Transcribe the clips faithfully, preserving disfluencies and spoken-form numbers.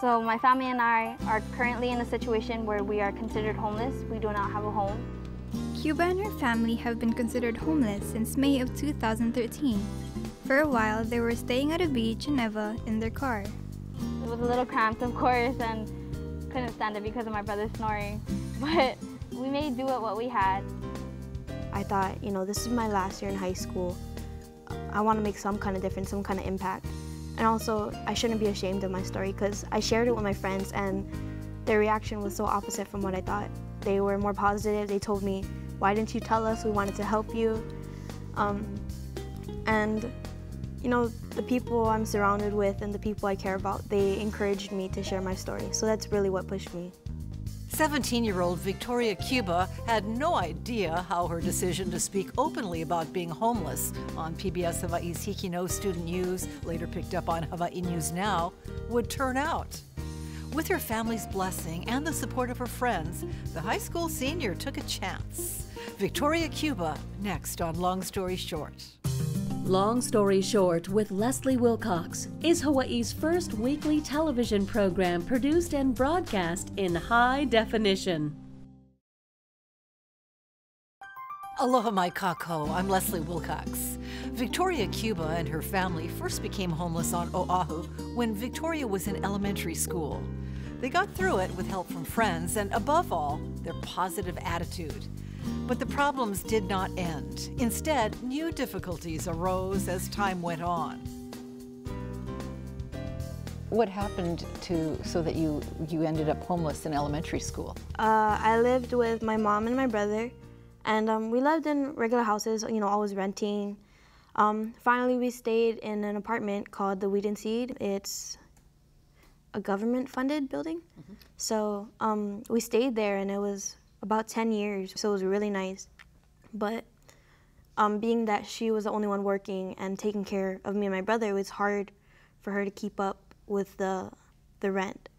So my family and I are currently in a situation where we are considered homeless. We do not have a home. Cuba and her family have been considered homeless since May of two thousand thirteen. For a while, they were staying at a beach in Eva in their car. It was a little cramped, of course, and couldn't stand it because of my brother snoring. But we made do with what we had. I thought, you know, this is my last year in high school. I want to make some kind of difference, some kind of impact. And also, I shouldn't be ashamed of my story because I shared it with my friends and their reaction was so opposite from what I thought. They were more positive. They told me, why didn't you tell us? We wanted to help you. Um, and, you know, the people I'm surrounded with and the people I care about, they encouraged me to share my story. So that's really what pushed me. seventeen-year-old Victoria Cuba had no idea how her decision to speak openly about being homeless on P B S Hawaiʻi's HIKI NŌ Student News, later picked up on Hawaii News Now, would turn out. With her family's blessing and the support of her friends, the high school senior took a chance. Victoria Cuba, next on Long Story Short. Long Story Short with Leslie Wilcox is Hawaii's first weekly television program produced and broadcast in high definition. Aloha mai kākou, I'm Leslie Wilcox. Victoria Cuba and her family first became homeless on Oahu when Victoria was in elementary school. They got through it with help from friends and, above all, their positive attitude. But the problems did not end. Instead, new difficulties arose as time went on. What happened to so that you, you ended up homeless in elementary school? Uh, I lived with my mom and my brother, and um, we lived in regular houses, you know, always renting. Um, finally, we stayed in an apartment called the Weed and Seed. It's a government-funded building. Mm-hmm. So um, we stayed there, and it was about ten years, so it was really nice. But um, being that she was the only one working and taking care of me and my brother, it was hard for her to keep up with the, the rent.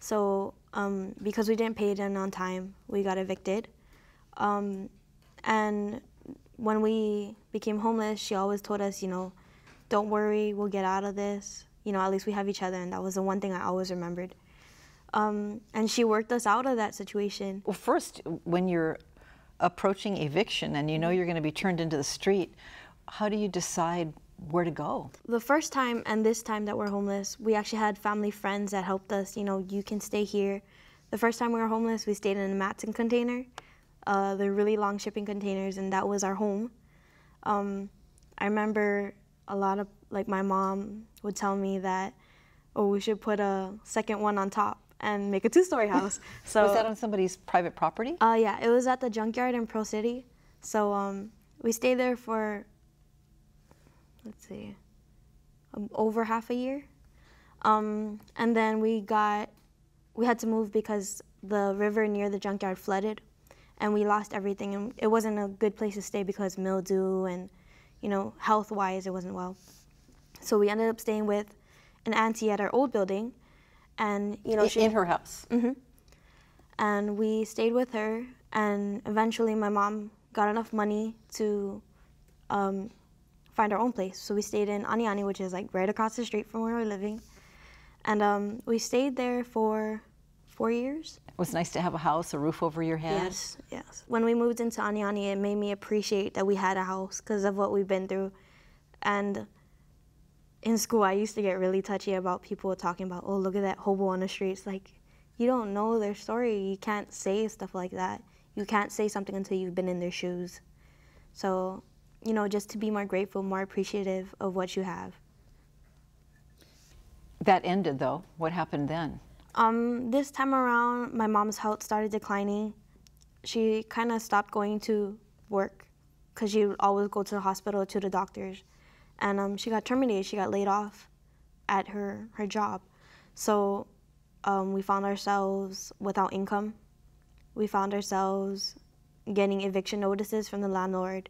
So um, because we didn't pay it in on time, we got evicted. Um, and when we became homeless, she always told us, you know, don't worry, we'll get out of this. You know, at least we have each other, and that was the one thing I always remembered. Um, and she worked us out of that situation. Well, first, when you're approaching eviction and you know you're going to be turned into the street, how do you decide where to go? The first time and this time that we're homeless, we actually had family friends that helped us. You know, you can stay here. The first time we were homeless, we stayed in a matting container. Uh, they're really long shipping containers, and that was our home. Um, I remember a lot of, like, my mom would tell me that, oh, we should put a second one on top and make a two-story house. So was that on somebody's private property? Uh, yeah, it was at the junkyard in Pearl City. So um, we stayed there for, let's see, um, over half a year. Um, and then we got, we had to move because the river near the junkyard flooded, and we lost everything. And it wasn't a good place to stay because mildew and, you know, health-wise, it wasn't well. So we ended up staying with an auntie at our old building. And, you know, in, she, in her house. Mm-hmm. And we stayed with her, and eventually my mom got enough money to um, find our own place. So we stayed in Aniani, which is like right across the street from where we're living. And um, we stayed there for four years. It was nice to have a house, a roof over your head. Yes, yes. When we moved into Aniani, it made me appreciate that we had a house because of what we've been through. And in school, I used to get really touchy about people talking about, oh, look at that hobo on the streets. Like, you don't know their story. You can't say stuff like that. You can't say something until you've been in their shoes. So, you know, just to be more grateful, more appreciative of what you have. That ended, though. What happened then? Um, this time around, my mom's health started declining. She kind of stopped going to work because she would always go to the hospital, to the doctors. And um, she got terminated. She got laid off at her, her job. So um, we found ourselves without income. We found ourselves getting eviction notices from the landlord,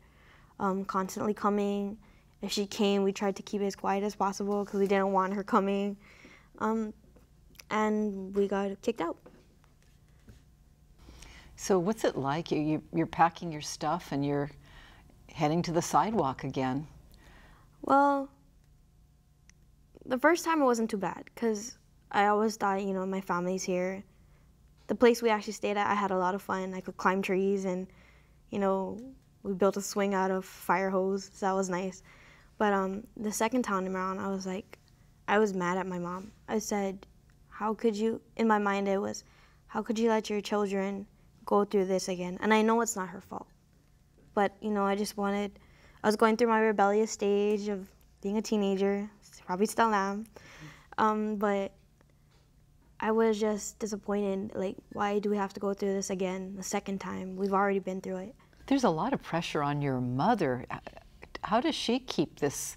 um, constantly coming. If she came, we tried to keep it as quiet as possible because we didn't want her coming. Um, and we got kicked out. So what's it like? You, you're packing your stuff and you're heading to the sidewalk again. Well, the first time it wasn't too bad because I always thought, you know, my family's here. The place we actually stayed at, I had a lot of fun. I could climb trees and, you know, we built a swing out of fire hose, so that was nice. But um, the second time around, I was like, I was mad at my mom. I said, how could you, in my mind it was, how could you let your children go through this again? And I know it's not her fault, but you know, I just wanted, I was going through my rebellious stage of being a teenager, probably still am, um, but I was just disappointed, like, why do we have to go through this again the second time? We've already been through it. There's a lot of pressure on your mother. How does she keep this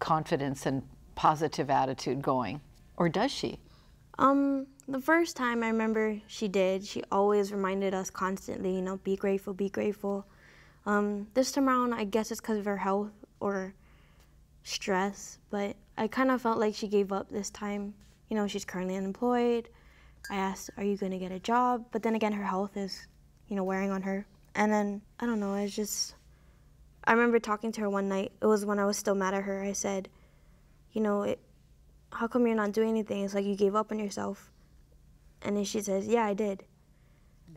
confidence and positive attitude going, or does she? Um, the first time I remember she did. She always reminded us constantly, you know, be grateful, be grateful. Um, this time around, I guess it's because of her health or stress, but I kind of felt like she gave up this time. You know, she's currently unemployed. I asked, are you going to get a job? But then again, her health is, you know, wearing on her. And then, I don't know, it's just, I remember talking to her one night. It was when I was still mad at her. I said, you know, it, how come you're not doing anything? It's like you gave up on yourself. And then she says, yeah, I did.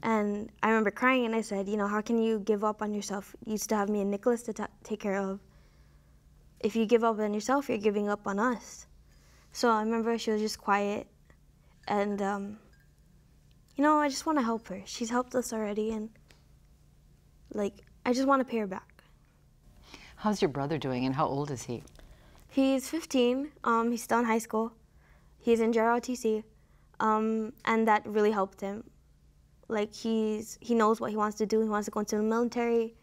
And I remember crying and I said, you know, how can you give up on yourself? You still have me and Nicholas to t take care of. If you give up on yourself, you're giving up on us. So I remember she was just quiet. And, um, you know, I just want to help her. She's helped us already. And, like, I just want to pay her back. How's your brother doing and how old is he? He's fifteen. Um, he's still in high school. He's in J R O T C, um, and that really helped him. Like he's he knows what he wants to do. He wants to go into the military.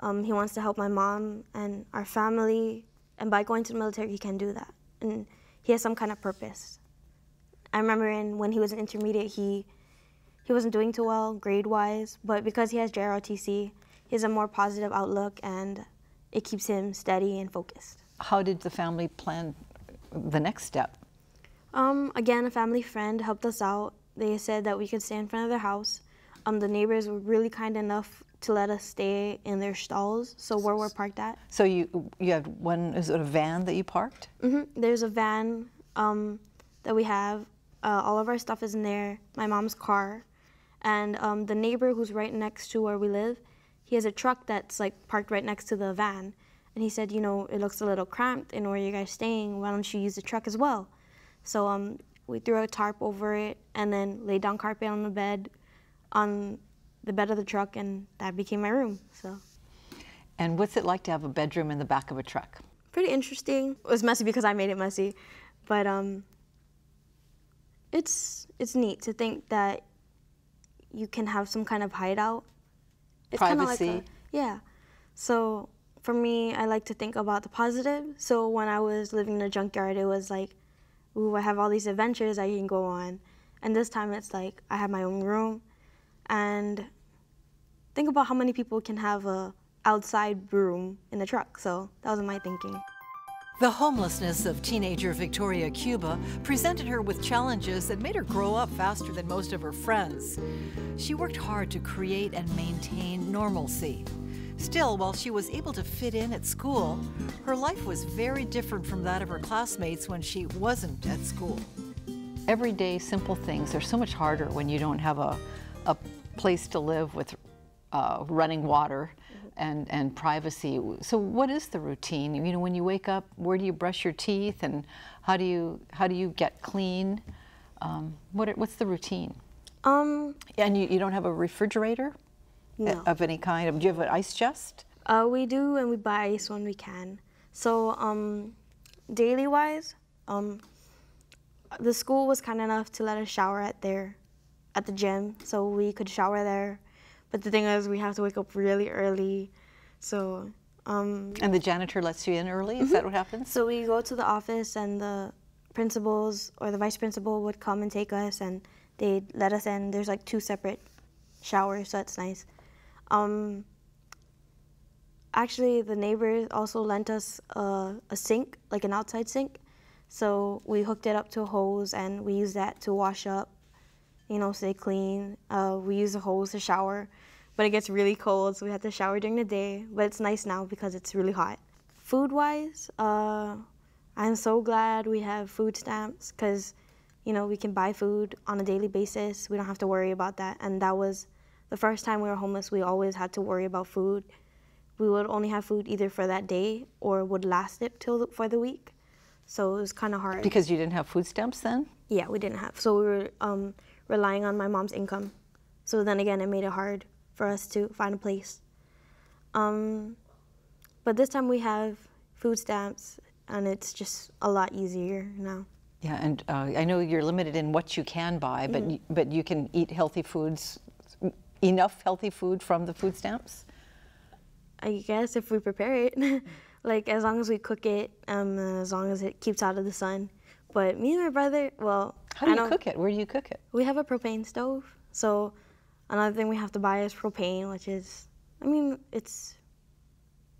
Um, he wants to help my mom and our family. And by going to the military, he can do that. And he has some kind of purpose. I remember in when he was an intermediate, he he wasn't doing too well grade-wise, but because he has J R O T C, he has a more positive outlook, and it keeps him steady and focused. How did the family plan the next step? Um, again, a family friend helped us out. They said that we could stay in front of their house. Um, the neighbors were really kind enough to let us stay in their stalls, so where we're parked at. So you you had one, is it a van that you parked? Mm-hmm. There's a van um, that we have. Uh, all of our stuff is in there, my mom's car. And um, the neighbor who's right next to where we live, he has a truck that's like parked right next to the van. And he said, you know, it looks a little cramped and where you guys staying, why don't you use the truck as well? So um, we threw a tarp over it and then laid down carpet on the bed, on the bed of the truck, and that became my room, so. And what's it like to have a bedroom in the back of a truck? Pretty interesting. It was messy because I made it messy, but um, it's, it's neat to think that you can have some kind of hideout. It's privacy. Like a, yeah, so. For me, I like to think about the positive. So when I was living in a junkyard, it was like, ooh, I have all these adventures I can go on. And this time it's like, I have my own room. And think about how many people can have a outside room in the truck. So that was my thinking. The homelessness of teenager Victoria Cuba presented her with challenges that made her grow up faster than most of her friends. She worked hard to create and maintain normalcy. Still, while she was able to fit in at school, her life was very different from that of her classmates when she wasn't at school. Everyday simple things are so much harder when you don't have a, a place to live with uh, running water and, and privacy. So what is the routine? You know, when you wake up, where do you brush your teeth and how do you, how do you get clean? Um, what, what's the routine? Um, and you, you don't have a refrigerator? No. Of any kind? Do you have an ice chest? Uh, we do, and we buy ice when we can. So, um, daily-wise, um, the school was kind enough to let us shower at their, at the gym, so we could shower there. But the thing is, we have to wake up really early, so. Um, and the janitor lets you in early? Is mm-hmm. that what happens? So we go to the office, and the principals or the vice principal would come and take us, and they'd let us in. There's like two separate showers, so that's nice. Um, actually, the neighbors also lent us a, a sink, like an outside sink. So we hooked it up to a hose and we used that to wash up, you know, stay clean. Uh, we use the hose to shower, but it gets really cold, so we have to shower during the day. But it's nice now because it's really hot. Food-wise, uh, I'm so glad we have food stamps because you know, we can buy food on a daily basis. We don't have to worry about that. And that was the first time we were homeless. We always had to worry about food. We would only have food either for that day or would last it till the, for the week. So it was kind of hard. Because you didn't have food stamps then? Yeah, we didn't have. So we were um, relying on my mom's income. So then again, it made it hard for us to find a place. Um, but this time we have food stamps, and it's just a lot easier now. Yeah, and uh, I know you're limited in what you can buy, but, mm-hmm. but you can eat healthy foods, enough healthy food from the food stamps? I guess if we prepare it. Like, as long as we cook it, um, as long as it keeps out of the sun. But me and my brother, well, How do I you cook it? Where do you cook it? We have a propane stove. So another thing we have to buy is propane, which is, I mean, it's,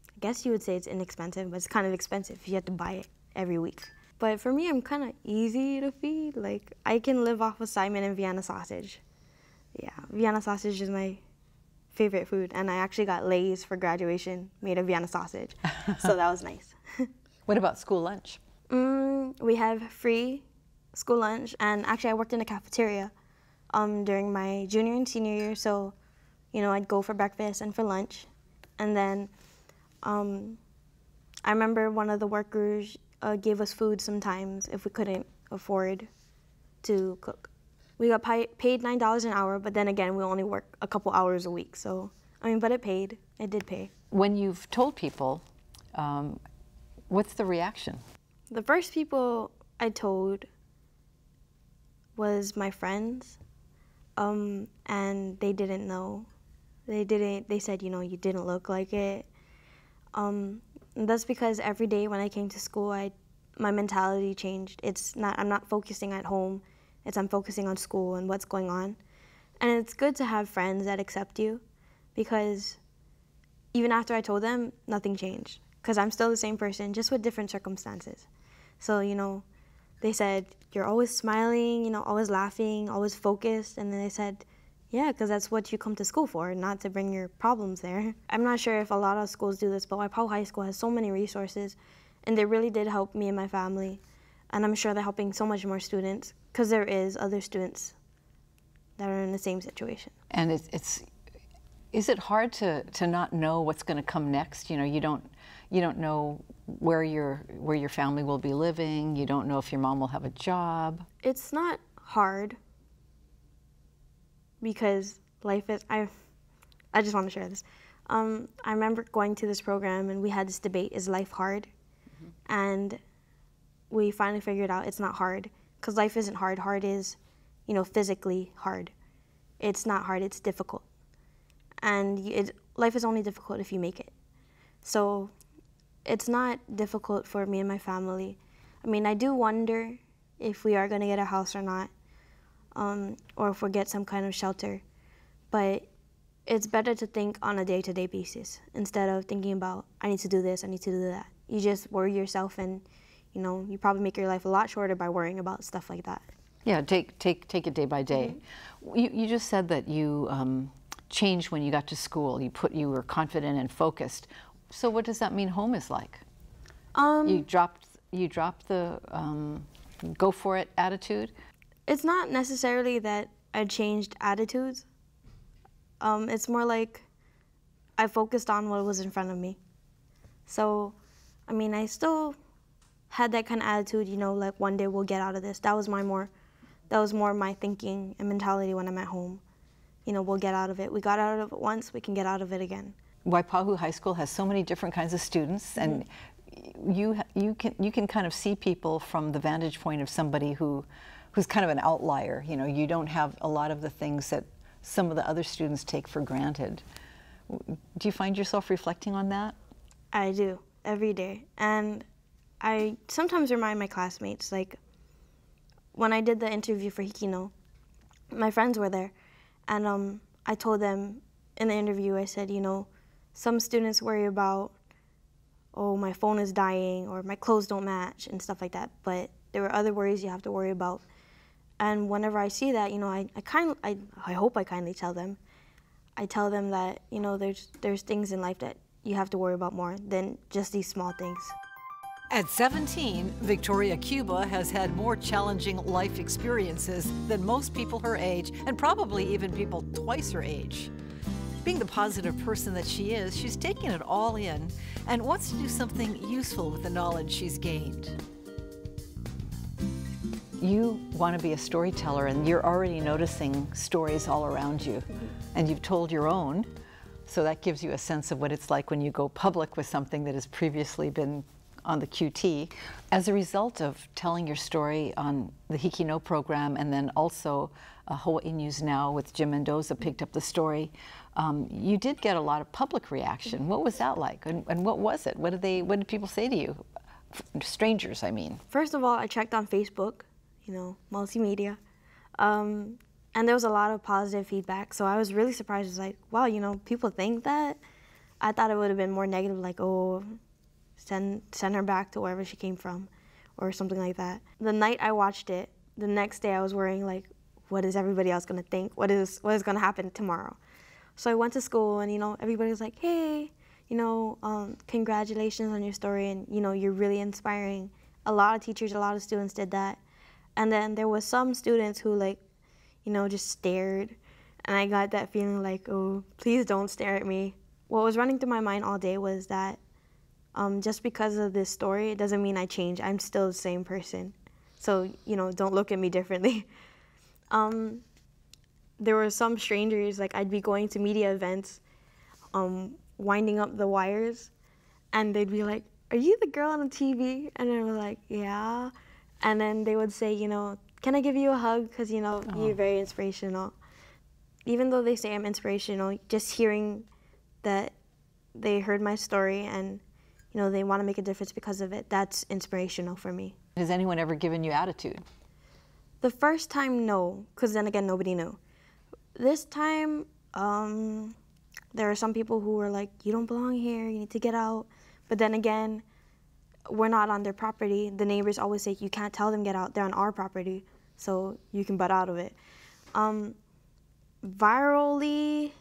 I guess you would say it's inexpensive, but it's kind of expensive. You have to buy it every week. But for me, I'm kind of easy to feed. Like, I can live off of salmon and Vienna sausage. Yeah, Vienna sausage is my favorite food. And I actually got Lay's for graduation, made of Vienna sausage. So that was nice. What about school lunch? Mm, we have free school lunch. And actually, I worked in a cafeteria um, during my junior and senior year. So, you know, I'd go for breakfast and for lunch. And then um, I remember one of the workers Uh, gave us food sometimes if we couldn't afford to cook. We got paid nine dollars an hour, but then again, we only work a couple hours a week. So, I mean, but it paid. It did pay. When you've told people, um, what's the reaction? The first people I told was my friends, um, and they didn't know. They didn't. They said, you know, you didn't look like it. Um, And that's because every day when I came to school, I, my mentality changed. It's not, I'm not focusing at home. It's I'm focusing on school and what's going on. And it's good to have friends that accept you, because even after I told them, nothing changed. Because I'm still the same person, just with different circumstances. So, you know, they said, you're always smiling, you know, always laughing, always focused. And then they said, yeah, because that's what you come to school for, not to bring your problems there. I'm not sure if a lot of schools do this, but Waipahu High School has so many resources, and they really did help me and my family. And I'm sure they're helping so much more students, because there is other students that are in the same situation. And it's, it's is it hard to, to not know what's going to come next? You know, you don't you don't know where your where your family will be living. You don't know if your mom will have a job. It's not hard, because life is, I I just want to share this. Um, I remember going to this program and we had this debate, is life hard? Mm-hmm. And we finally figured out it's not hard, because life isn't hard. Hard is, you know, physically hard. It's not hard, it's difficult. And it, life is only difficult if you make it. So it's not difficult for me and my family. I mean, I do wonder if we are gonna get a house or not. Um, or if we get some kind of shelter. But it's better to think on a day-to-day basis instead of thinking about, I need to do this, I need to do that. You just worry yourself, and you know, you probably make your life a lot shorter by worrying about stuff like that. Yeah, take take take it day by day. Mm-hmm. You you just said that you um, changed when you got to school. You put you were confident and focused. So what does that mean home is like? Um, you dropped you dropped the um, go for it attitude. It's not necessarily that I changed attitudes. Um, it's more like I focused on what was in front of me. So, I mean, I still had that kind of attitude, you know, like one day we'll get out of this. That was my more, that was more my thinking and mentality when I'm at home. You know, we'll get out of it. We got out of it once, we can get out of it again. Waipahu High School has so many different kinds of students, and mm-hmm. you you can you can kind of see people from the vantage point of somebody who. who's kind of an outlier. You know, you don't have a lot of the things that some of the other students take for granted. Do you find yourself reflecting on that? I do, every day. And I sometimes remind my classmates, like, when I did the interview for HIKI NŌ, my friends were there, and um, I told them in the interview, I said, you know, some students worry about, oh, my phone is dying, or my clothes don't match, and stuff like that, but there were other worries you have to worry about. And whenever I see that, you know, I, I kind I, I hope I kindly tell them. I tell them that, you know, there's, there's things in life that you have to worry about more than just these small things. At seventeen, Victoria Cuba has had more challenging life experiences than most people her age, and probably even people twice her age. Being the positive person that she is, she's taking it all in and wants to do something useful with the knowledge she's gained. You want to be a storyteller, and you're already noticing stories all around you, and you've told your own, so that gives you a sense of what it's like when you go public with something that has previously been on the Q T. As a result of telling your story on the HIKI NŌ program, and then also uh, Hawaii News Now with Jim Mendoza picked up the story, um, you did get a lot of public reaction. What was that like, and, and what was it? What did they? What did people say to you? Strangers, I mean. First of all, I checked on Facebook, you know, multimedia, um, and there was a lot of positive feedback, so I was really surprised. I was like, wow, you know, people think that? I thought it would have been more negative, like, oh, Send, send her back to wherever she came from, or something like that. The night I watched it, the next day I was worrying, like, what is everybody else going to think? What is, what is going to happen tomorrow? So I went to school, and, you know, everybody was like, hey, you know, um, congratulations on your story, and, you know, you're really inspiring. A lot of teachers, a lot of students did that. And then there was some students who, like, you know, just stared, and I got that feeling like, oh, please don't stare at me. What was running through my mind all day was that Um, just because of this story, it doesn't mean I change. I'm still the same person. So, you know, don't look at me differently. um, there were some strangers, like, I'd be going to media events, um, winding up the wires, and they'd be like, are you the girl on the T V? And I was like, yeah. And then they would say, you know, can I give you a hug? Because, you know, uh-huh. you're very inspirational. Even though they say I'm inspirational, just hearing that they heard my story and, you know, they want to make a difference because of it, that's inspirational for me. Has anyone ever given you attitude? The first time, no, because then again, nobody knew. This time, um, there are some people who were like, you don't belong here, you need to get out. But then again, we're not on their property. The neighbors always say, you can't tell them get out, they're on our property, so you can butt out of it. Um, virally,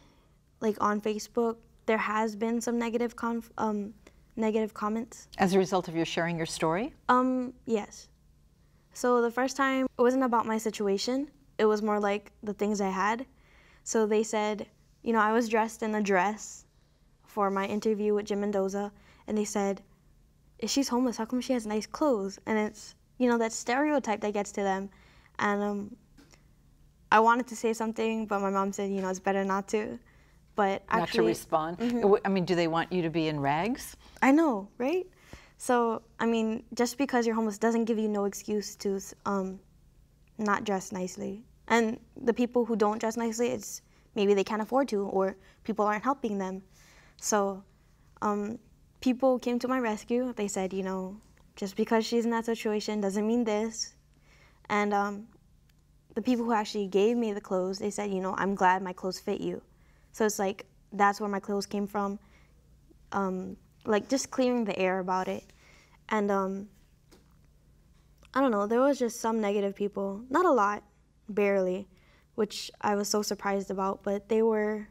like on Facebook, there has been some negative conf um, negative comments. As a result of your sharing your story? Um, yes. So the first time, it wasn't about my situation. It was more like the things I had. So they said, you know, I was dressed in a dress for my interview with Jim Mendoza, and they said, if she's homeless, how come she has nice clothes? And it's, you know, that stereotype that gets to them. And um, I wanted to say something, but my mom said, you know, it's better not to. But actually, not to respond. Mm-hmm. I mean, do they want you to be in rags? I know, right? So, I mean, just because you're homeless doesn't give you no excuse to um, not dress nicely. And the people who don't dress nicely, it's maybe they can't afford to, or people aren't helping them. So, um, people came to my rescue. They said, you know, just because she's in that situation doesn't mean this. And um, the people who actually gave me the clothes, they said, you know, I'm glad my clothes fit you. So it's like, that's where my clothes came from. Um, like, just clearing the air about it. And um, I don't know, there was just some negative people. Not a lot, barely, which I was so surprised about. But they were,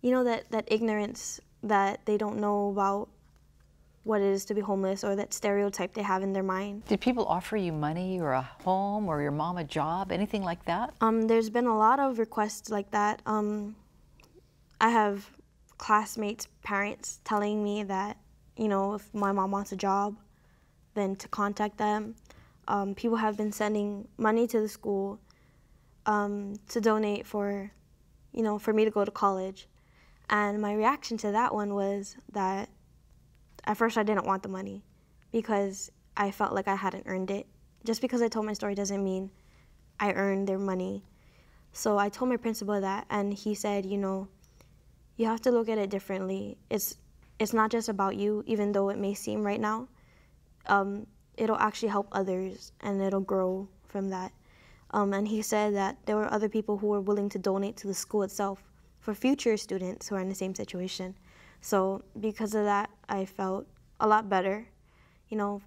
you know, that, that ignorance that they don't know about what it is to be homeless, or that stereotype they have in their mind. Did people offer you money or a home or your mom a job, anything like that? Um, there's been a lot of requests like that. Um, I have classmates' parents telling me that, you know, if my mom wants a job, then to contact them. Um, people have been sending money to the school um, to donate for, you know, for me to go to college. And my reaction to that one was that at first, I didn't want the money because I felt like I hadn't earned it. Just because I told my story doesn't mean I earned their money. So I told my principal that, and he said, you know, you have to look at it differently. It's, it's not just about you, even though it may seem right now. Um, it'll actually help others, and it'll grow from that. Um, and he said that there were other people who were willing to donate to the school itself for future students who are in the same situation. So because of that, I felt a lot better. You know,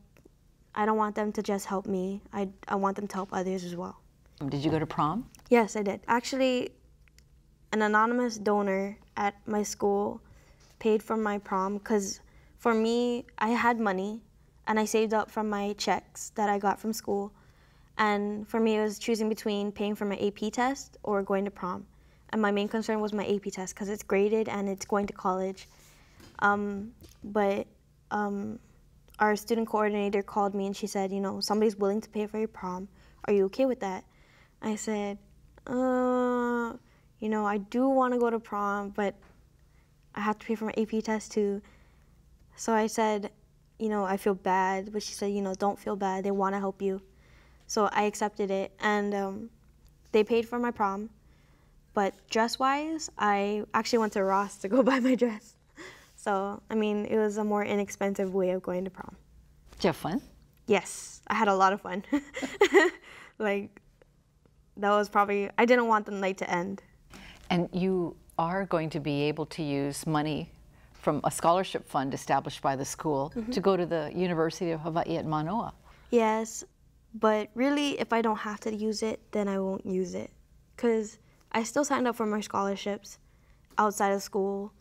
I don't want them to just help me. I, I want them to help others as well. Did you go to prom? Yes, I did. Actually, an anonymous donor at my school paid for my prom because for me, I had money. and I saved up from my checks that I got from school. And for me, it was choosing between paying for my A P test or going to prom. And my main concern was my A P test because it's graded and it's going to college. Um, but um, our student coordinator called me and she said, you know, somebody's willing to pay for your prom. Are you okay with that? I said, uh, you know, I do want to go to prom, but I have to pay for my A P test too. So I said, you know, I feel bad. But she said, you know, don't feel bad. They want to help you. So I accepted it. And um, they paid for my prom. But dress-wise, I actually went to Ross to go buy my dress. So, I mean, it was a more inexpensive way of going to prom. Did you have fun? Yes, I had a lot of fun. Like, that was probably, I didn't want the night to end. And you are going to be able to use money from a scholarship fund established by the school mm-hmm. to go to the University of Hawaii at Mānoa. Yes, but really, if I don't have to use it, then I won't use it. Because I still signed up for my scholarships outside of school.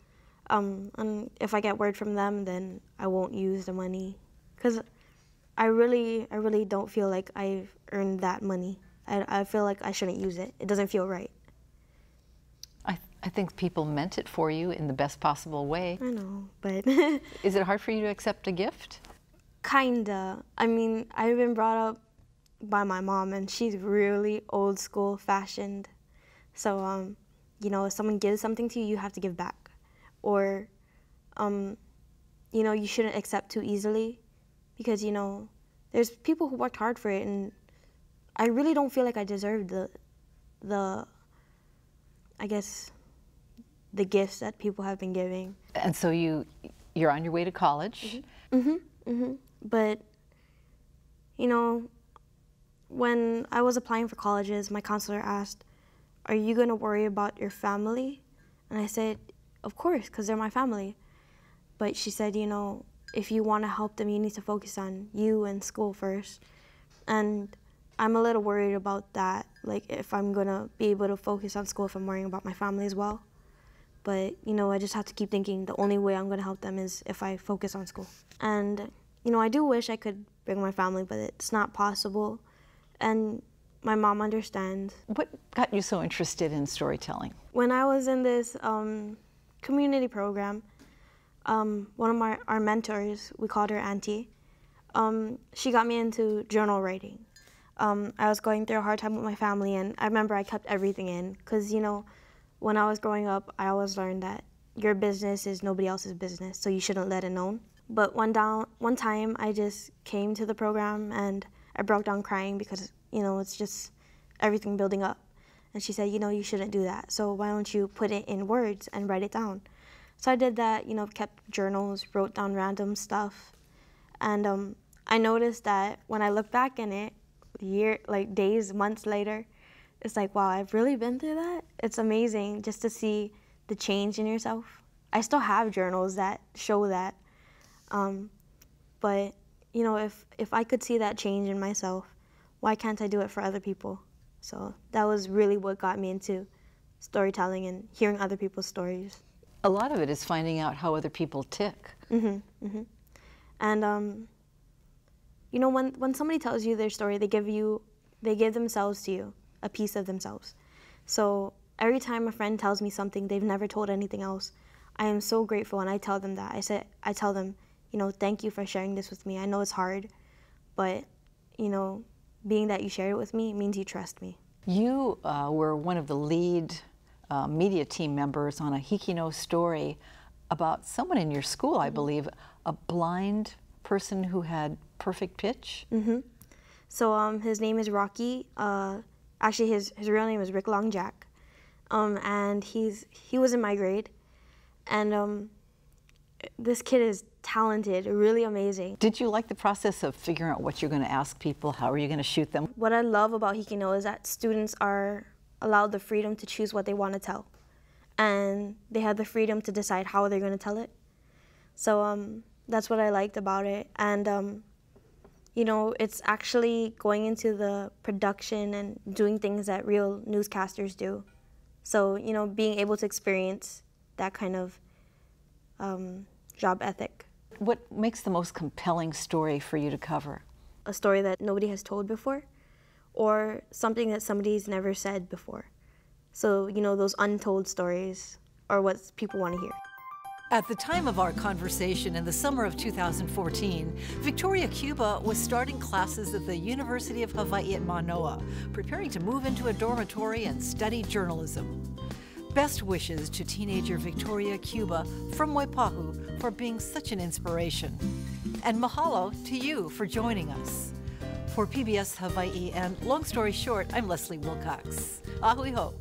Um, and if I get word from them, then I won't use the money. Because I really, I really don't feel like I've earned that money. I, I feel like I shouldn't use it. It doesn't feel right. I, th I think people meant it for you in the best possible way. I know, but... Is it hard for you to accept a gift? Kinda. I mean, I've been brought up by my mom, and she's really old school fashioned. So, um, you know, if someone gives something to you, you have to give back. Or, um, you know, you shouldn't accept too easily because, you know, there's people who worked hard for it, and I really don't feel like I deserved the, the, I guess, the gifts that people have been giving. And so you, you're on your way to college. Mm-hmm, mm-hmm, mm-hmm. But, you know, when I was applying for colleges, my counselor asked, are you going to worry about your family? And I said, of course, because they're my family. But she said, you know, if you want to help them, you need to focus on you and school first. And I'm a little worried about that, like if I'm going to be able to focus on school if I'm worrying about my family as well. But, you know, I just have to keep thinking the only way I'm going to help them is if I focus on school. And, you know, I do wish I could bring my family, but it's not possible. And my mom understands. What got you so interested in storytelling? When I was in this um, community program, um, one of my, our mentors, we called her Auntie, um, she got me into journal writing. Um, I was going through a hard time with my family, and I remember I kept everything in because, you know, when I was growing up, I always learned that your business is nobody else's business, so you shouldn't let it known. But one, down, one time I just came to the program and I broke down crying because, you know, it's just everything building up. And she said, you know, you shouldn't do that. So why don't you put it in words and write it down? So I did that, you know, kept journals, wrote down random stuff. And um, I noticed that when I look back in it, year, like days, months later, it's like, wow, I've really been through that. It's amazing just to see the change in yourself. I still have journals that show that. Um, but, you know, if, if I could see that change in myself, why can't I do it for other people? So that was really what got me into storytelling and hearing other people's stories. A lot of it is finding out how other people tick. Mm-hmm, mm-hmm. And um, you know, when when somebody tells you their story, they give you, they give themselves to you, a piece of themselves. So every time a friend tells me something they've never told anything else, I am so grateful, and I tell them that. I say, I tell them, you know, thank you for sharing this with me. I know it's hard, but you know, being that you share it with me, it means you trust me. You uh, were one of the lead uh, media team members on a HIKI NŌ story about someone in your school, I believe, a blind person who had perfect pitch. Mm-hmm. So um, his name is Rocky. Uh, actually, his, his real name is Rick Long Jack. Um, and he's, he was in my grade. And um, this kid is talented, really amazing. Did you like the process of figuring out what you're going to ask people? How are you going to shoot them? What I love about HIKI NŌ is that students are allowed the freedom to choose what they want to tell. And they have the freedom to decide how they're going to tell it. So um, that's what I liked about it. And, um, you know, it's actually going into the production and doing things that real newscasters do. So, you know, being able to experience that kind of um, job ethic. what makes the most compelling story for you to cover? A story that nobody has told before, or something that somebody's never said before. So, you know, those untold stories are what people want to hear. At the time of our conversation in the summer of two thousand fourteen, Victoria Cuba was starting classes at the University of Hawaii at Mānoa, preparing to move into a dormitory and study journalism. Best wishes to teenager Victoria Cuba from Waipahu for being such an inspiration. And mahalo to you for joining us. For P B S Hawaii and Long Story Short, I'm Leslie Wilcox. Ahuiho.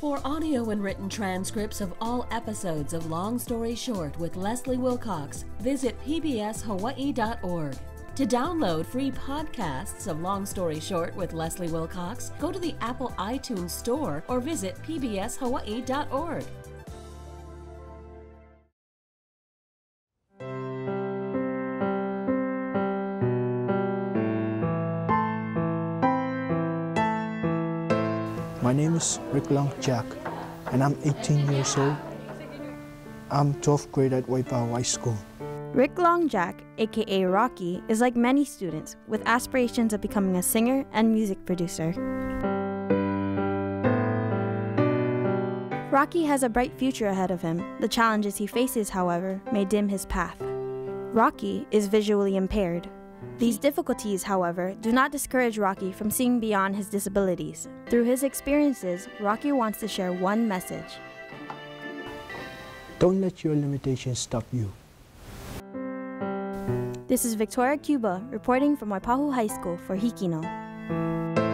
For audio and written transcripts of all episodes of Long Story Short with Leslie Wilcox, visit p b s hawaii dot org. To download free podcasts of Long Story Short with Leslie Wilcox, go to the Apple iTunes Store or visit p b s hawaii dot org. My name is Rick Long Jack, and I'm eighteen years old. I'm twelfth grade at Waipahu High School. Rick Long Jack, aka Rocky, is like many students, with aspirations of becoming a singer and music producer. Rocky has a bright future ahead of him. The challenges he faces, however, may dim his path. Rocky is visually impaired. These difficulties, however, do not discourage Rocky from seeing beyond his disabilities. Through his experiences, Rocky wants to share one message. Don't let your limitations stop you. This is Victoria Cuba reporting from Waipahu High School for HIKI NŌ.